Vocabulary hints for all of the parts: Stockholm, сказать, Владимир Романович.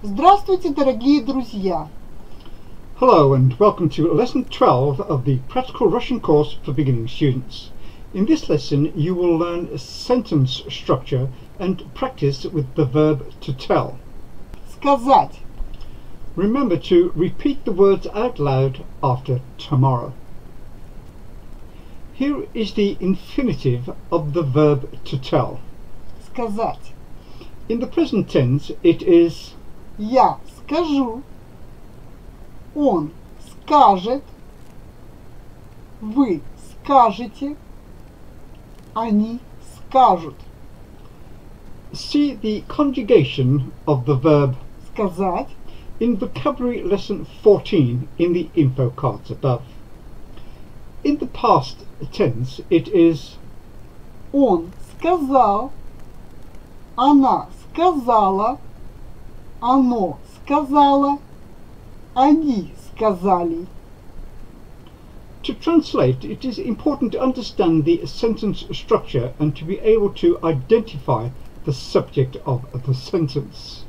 Здравствуйте, дорогие друзья! Hello and welcome to Lesson 12 of the Practical Russian course for beginning students. In this lesson you will learn sentence structure and practice with the verb to tell. Сказать. Remember to repeat the words out loud after tomorrow. Here is the infinitive of the verb to tell. Сказать. In the present tense it is Я скажу, он скажет, вы скажете, они скажут. See the conjugation of the verb сказать in vocabulary lesson 14 in the info cards above. In the past tense it is Он сказал, она сказала, Оно сказала, они сказали. To translate, it is important to understand the sentence structure and to be able to identify the subject of the sentence.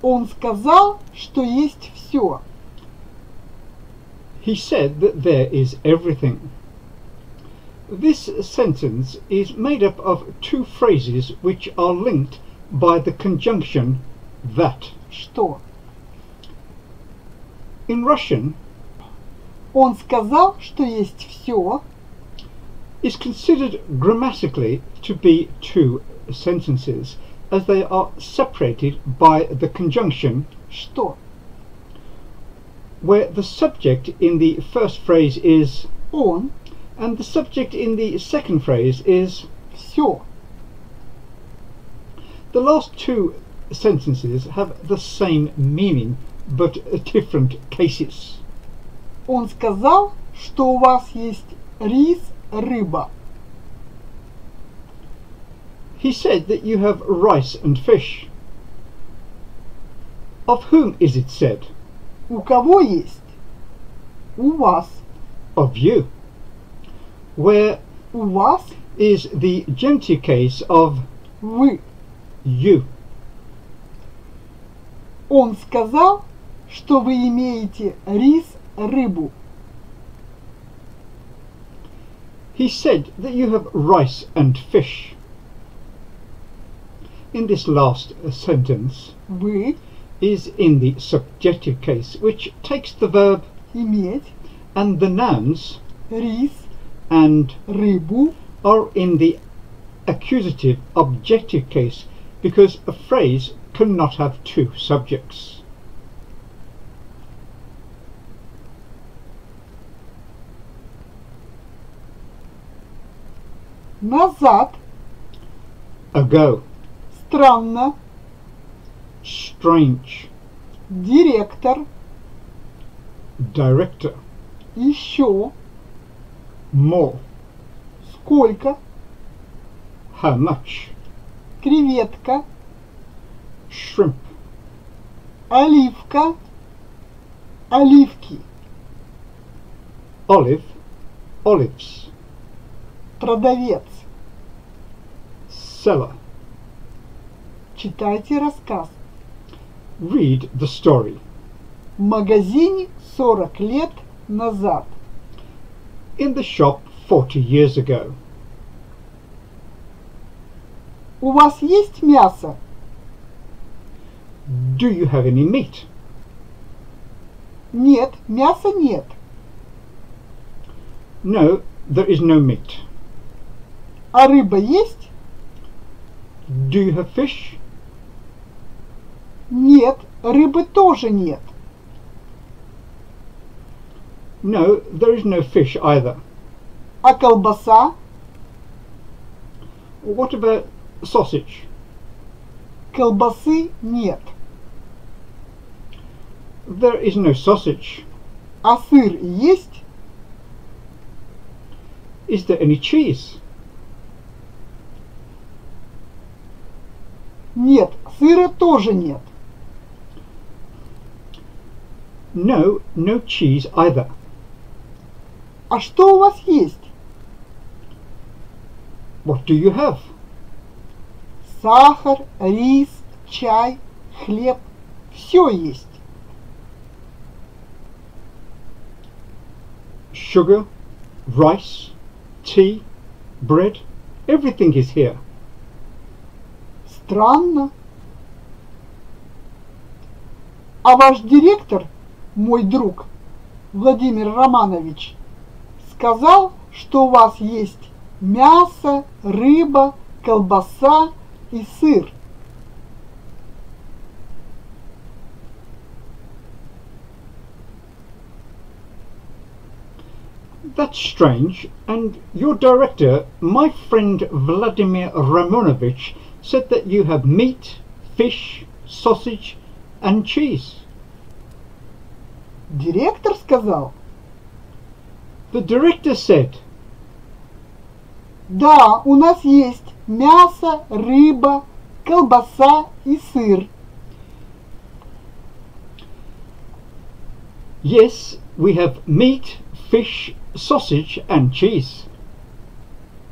Он сказал, что есть все. He said that there is everything. This sentence is made up of two phrases which are linked by the conjunction that. Что? In Russian, Он сказал, что есть все, is considered grammatically to be two sentences, as they are separated by the conjunction что, where the subject in the first phrase is Он, and the subject in the second phrase is все. The last two sentences have the same meaning, but different cases. Он сказал, что у вас есть рис, рыба. He said that you have rice and fish. Of whom is it said? У кого есть? У вас. Of you. Where у вас is the genitive case of вы. You. Он сказал, что вы имеете рис, рыбу. He said that you have rice and fish. In this last sentence, вы is in the subjective case, which takes the verb иметь and the nouns рис and рыбу are in the accusative objective case, because a phrase cannot have two subjects. Назад. Ago. Странно. Strange. Директор. Director. Еще. More. Сколько. How much. Креветка, shrimp, оливка, оливки, olive, olives, продавец, seller. Читайте рассказ. Read the story. В магазине 40 лет назад. In the shop 40 years ago. У вас есть мясо? Do you have any meat? Нет, мяса нет. No, there is no meat. А рыба есть? Do you have fish? Нет, рыбы тоже нет. No, there is no fish either. А колбаса? What about sausage? Колбасы нет. There is no sausage. А сыр есть? Is there any cheese? Нет, сыра тоже нет. No, no cheese either. А что у вас есть? What do you have? Сахар, рис, чай, хлеб, все есть. Sugar, rice, tea, bread, everything is here. Странно. А ваш директор, мой друг, Владимир Романович, сказал, что у вас есть мясо, рыба, колбаса и сыр. That's strange, and your director, my friend Vladimir Romanovich, said that you have meat, fish, sausage and cheese. Директор сказал. The director said. Да, у нас есть мясо, рыба, колбаса и сыр. Yes, we have meat, fish, sausage and cheese.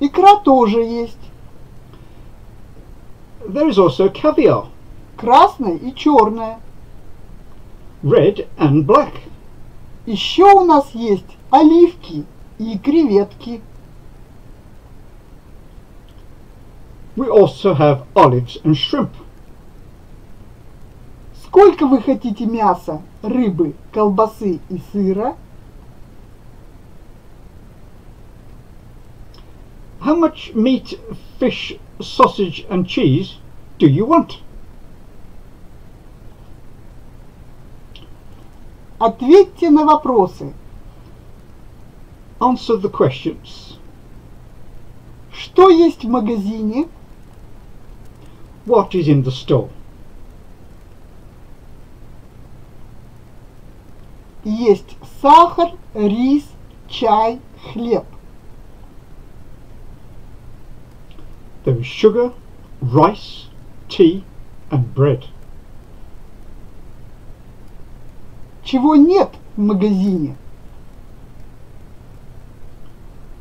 Икра тоже есть. There is also caviar. Красная и черная. Red and black. Еще у нас есть оливки и креветки. We also have olives and shrimp. Сколько вы хотите мяса, рыбы, колбасы и сыра? How much meat, fish, sausage and cheese do you want? Ответьте на вопросы. Answer the questions. Что есть в магазине? What is in the store? Есть сахар, рис, чай, хлеб. There is sugar, rice, tea and bread. Чего нет в магазине?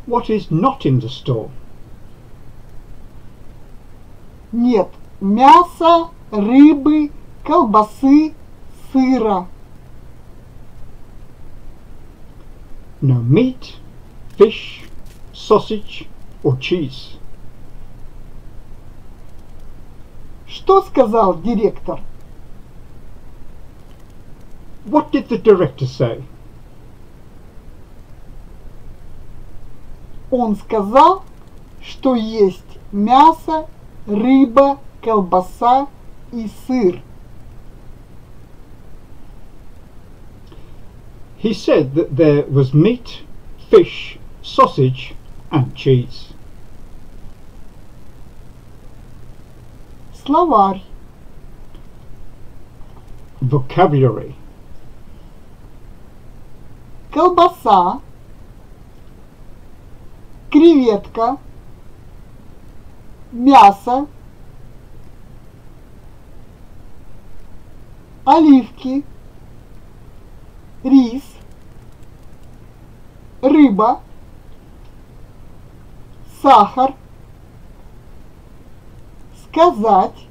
What is not in the store? Нет мяса, рыбы, колбасы, сыра. No meat, fish, sausage or cheese. Что сказал директор? What did the director say? Он сказал, что есть мясо, рыба, колбаса и сыр. He said that there was meat, fish, sausage and cheese. Словарь. Vocabulary. Колбаса, креветка, мясо, оливки, рис, рыба, сахар, сказать,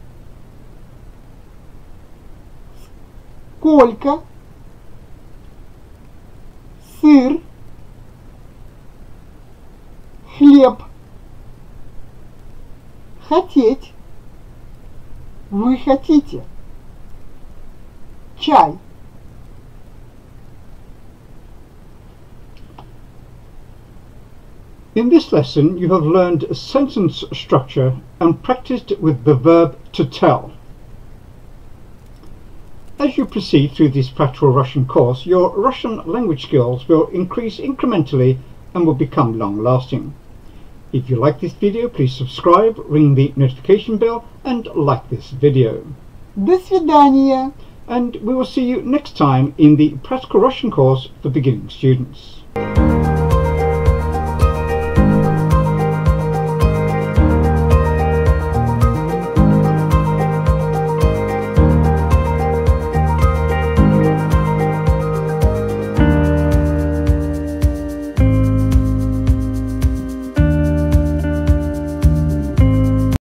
сколько, сыр, хлеб, хотеть, вы хотите, чай. In this lesson you have learned sentence structure and practiced with the verb to tell. As you proceed through this practical Russian course, your Russian language skills will increase incrementally and will become long-lasting. If you like this video, please subscribe, ring the notification bell and like this video. До свидания. And we will see you next time in the practical Russian course for beginning students.